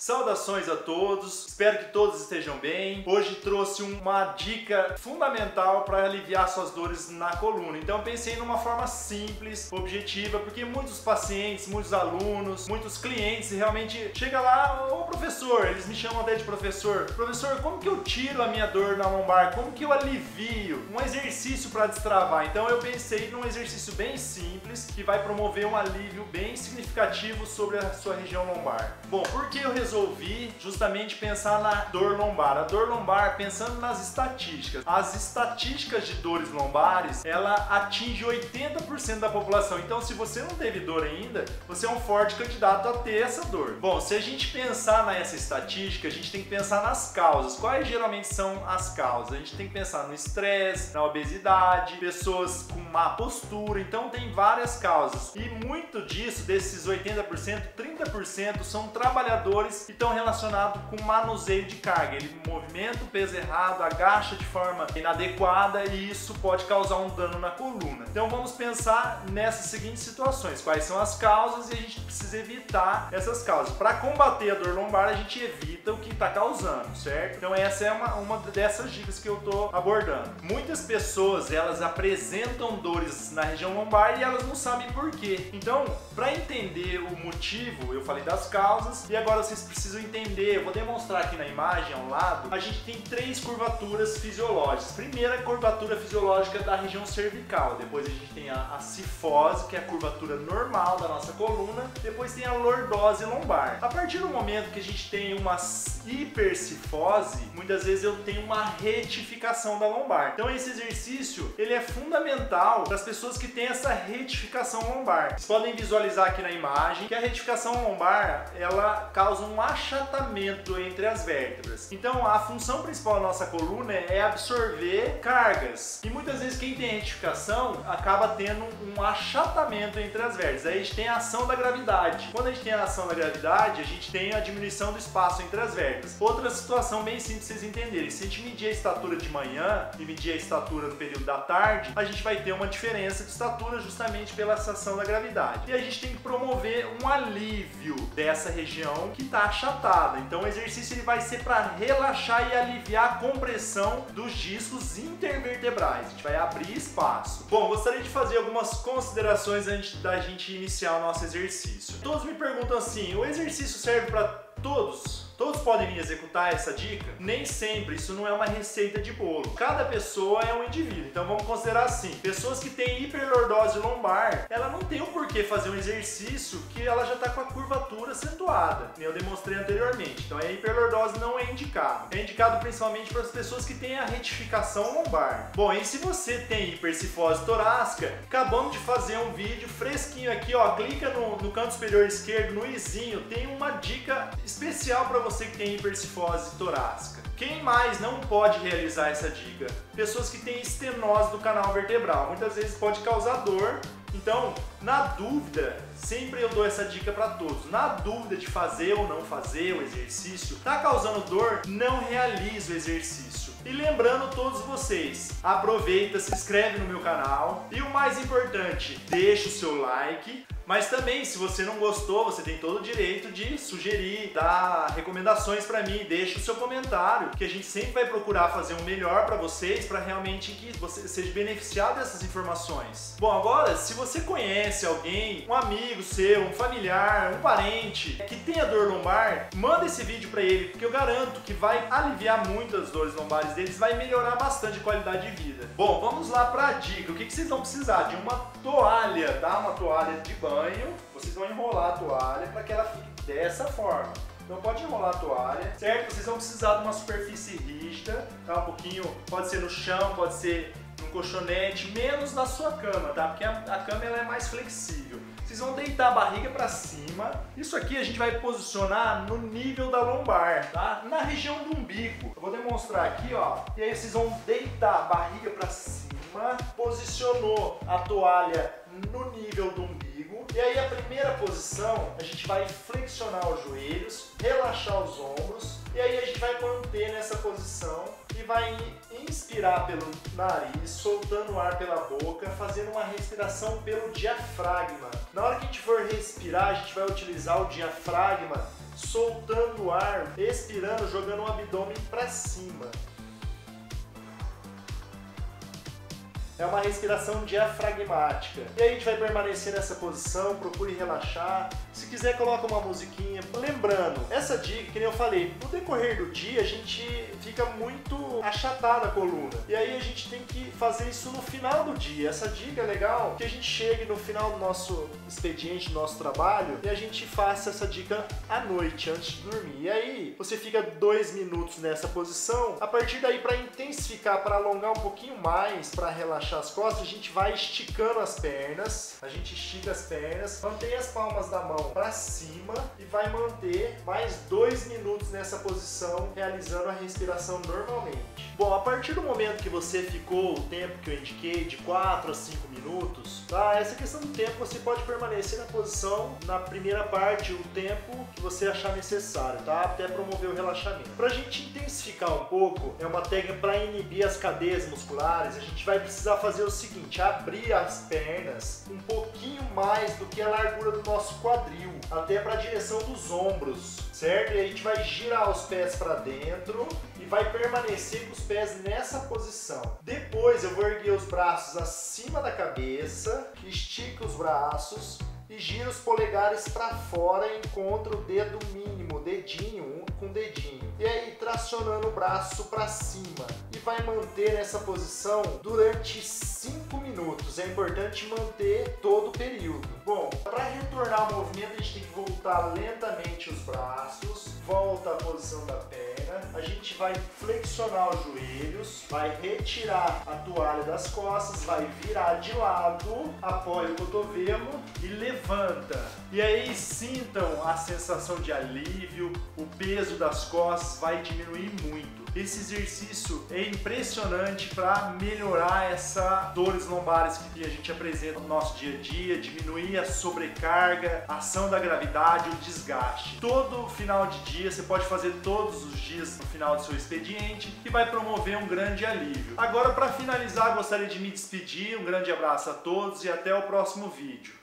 Saudações a todos, espero que todos estejam bem. Hoje trouxe uma dica fundamental para aliviar suas dores na coluna. Então pensei numa forma simples, objetiva, porque muitos pacientes, muitos alunos, muitos clientes realmente chega lá, ô professor, eles me chamam até de professor, como que eu tiro a minha dor na lombar? Como que eu alivio? Um exercício para destravar. Então eu pensei num exercício bem simples que vai promover um alívio bem significativo sobre a sua região lombar. Bom, por que eu resolvi justamente pensar na dor lombar? A dor lombar, pensando nas estatísticas, as estatísticas de dores lombares, ela atinge 80% da população. Então, se você não teve dor ainda, você é um forte candidato a ter essa dor. Bom, se a gente pensar nessa estatística, a gente tem que pensar nas causas. Quais geralmente são as causas? A gente tem que pensar no estresse, na obesidade, pessoas com má postura. Então, tem várias causas. E muito disso, desses 80%, 30% são trabalhadores que estão relacionados com manuseio de carga. Ele movimenta o peso errado, agacha de forma inadequada e isso pode causar um dano na coluna. Então vamos pensar nessas seguintes situações. Quais são as causas e a gente precisa evitar essas causas. Para combater a dor lombar, a gente evita o que está causando, certo? Então essa é uma dessas dicas que eu estou abordando. Muitas pessoas, elas apresentam dores na região lombar e elas não sabem por quê. Então, para entender o motivo, eu falei das causas e agora vocês precisam entender, eu vou demonstrar aqui na imagem ao lado, a gente tem três curvaturas fisiológicas. Primeira, a curvatura fisiológica da região cervical, depois a gente tem a cifose, que é a curvatura normal da nossa coluna, depois tem a lordose lombar. A partir do momento que a gente tem uma hipercifose, muitas vezes eu tenho uma retificação da lombar. Então esse exercício, ele é fundamental para as pessoas que têm essa retificação lombar. Vocês podem visualizar aqui na imagem que a retificação lombar, ela causa um achatamento entre as vértebras. Então a função principal da nossa coluna é absorver cargas e muitas vezes quem tem retificação acaba tendo um achatamento entre as vértebras. Aí a gente tem a ação da gravidade. Quando a gente tem a ação da gravidade, a gente tem a diminuição do espaço entre as vértebras. Outra situação bem simples vocês entenderem, se a gente medir a estatura de manhã e medir a estatura no período da tarde, a gente vai ter uma diferença de estatura justamente pela ação da gravidade. E a gente tem que promover um alívio dessa região que está achatada. Então o exercício ele vai ser para relaxar e aliviar a compressão dos discos intervertebrais. A gente vai abrir espaço. Bom, gostaria de fazer algumas considerações antes da gente iniciar o nosso exercício. Todos me perguntam assim, o exercício serve para todos? Todos podem executar essa dica? Nem sempre, isso não é uma receita de bolo. Cada pessoa é um indivíduo, então vamos considerar assim, pessoas que têm hiperlordose lombar, ela não tem o porquê fazer um exercício que ela já está com a curvatura acentuada, como eu demonstrei anteriormente. Então a hiperlordose não é indicado. É indicado principalmente para as pessoas que têm a retificação lombar. Bom, e se você tem hipercifose torácica, acabamos de fazer um vídeo fresquinho aqui, ó, clica no canto superior esquerdo, no izinho, tem uma dica especial para você que tem hipercifose torácica. Quem mais não pode realizar essa dica? Pessoas que têm estenose do canal vertebral. Muitas vezes pode causar dor. Então, na dúvida, sempre eu dou essa dica para todos. Na dúvida de fazer ou não fazer o exercício, tá causando dor? Não realize o exercício. E lembrando todos vocês, aproveita, se inscreve no meu canal. E o mais importante, deixa o seu like. Mas também, se você não gostou, você tem todo o direito de sugerir, dar recomendações para mim, deixa o seu comentário, que a gente sempre vai procurar fazer o melhor para vocês, para realmente que você seja beneficiado dessas informações. Bom, agora, se você conhece alguém, um amigo seu, um familiar, um parente, que tenha dor lombar, manda esse vídeo para ele, porque eu garanto que vai aliviar muito as dores lombares deles, vai melhorar bastante a qualidade de vida. Bom, vamos lá para a dica. O que vocês vão precisar? De uma toalha, tá? Uma toalha de banho. Vocês vão enrolar a toalha para que ela fique dessa forma. Então pode enrolar a toalha, certo? Vocês vão precisar de uma superfície rígida, tá? Um pouquinho, pode ser no chão, pode ser no colchonete, menos na sua cama, tá? Porque a cama ela é mais flexível. Vocês vão deitar a barriga para cima. Isso aqui a gente vai posicionar no nível da lombar, tá? Na região do umbigo. Eu vou demonstrar aqui, ó. E aí vocês vão deitar a barriga para cima, posicionou a toalha no nível do umbigo. E aí a primeira posição, a gente vai flexionar os joelhos, relaxar os ombros e aí a gente vai manter nessa posição e vai inspirar pelo nariz, soltando o ar pela boca, fazendo uma respiração pelo diafragma. Na hora que a gente for respirar, a gente vai utilizar o diafragma soltando o ar, expirando, jogando o abdômen para cima. É uma respiração diafragmática. E aí a gente vai permanecer nessa posição, procure relaxar. Se quiser, coloca uma musiquinha. Lembrando, essa dica, que nem eu falei, no decorrer do dia a gente fica muito achatada a coluna. E aí a gente tem que fazer isso no final do dia. Essa dica é legal, que a gente chegue no final do nosso expediente, do nosso trabalho, e a gente faça essa dica à noite, antes de dormir. E aí você fica 2 minutos nessa posição. A partir daí, para intensificar, para alongar um pouquinho mais, para relaxar as costas, a gente vai esticando as pernas, a gente estica as pernas, mantém as palmas da mão para cima e vai manter mais 2 minutos nessa posição, realizando a respiração normalmente. Bom, a partir do momento que você ficou o tempo que eu indiquei, de 4 a 5 minutos, tá? Essa questão do tempo, você pode permanecer na posição, na primeira parte, o tempo que você achar necessário, tá? Até promover o relaxamento. Pra gente intensificar um pouco, é uma técnica para inibir as cadeias musculares, a gente vai precisar fazer o seguinte: abrir as pernas um pouquinho mais do que a largura do nosso quadril, até para a direção dos ombros, certo? E a gente vai girar os pés para dentro e vai permanecer com os pés nessa posição. Depois eu vou erguer os braços acima da cabeça, estico os braços e giro os polegares para fora e encontro o dedo mínimo, dedinho, um com dedinho. E aí tracionando o braço para cima e vai manter nessa posição durante 5 minutos. É importante manter todo o período. Bom, para retornar ao movimento, a gente tem que voltar lentamente os braços, volta à posição da perna, a gente vai flexionar os joelhos, vai retirar a toalha das costas, vai virar de lado, apoia o cotovelo e levanta. E aí sintam a sensação de alívio, o peso das costas vai diminuir muito. Esse exercício é impressionante para melhorar essas dores lombares que a gente apresenta no nosso dia a dia, diminuir a sobrecarga, a ação da gravidade, o desgaste. Todo final de dia, você pode fazer todos os dias no final do seu expediente, e vai promover um grande alívio. Agora, para finalizar, gostaria de me despedir, um grande abraço a todos e até o próximo vídeo.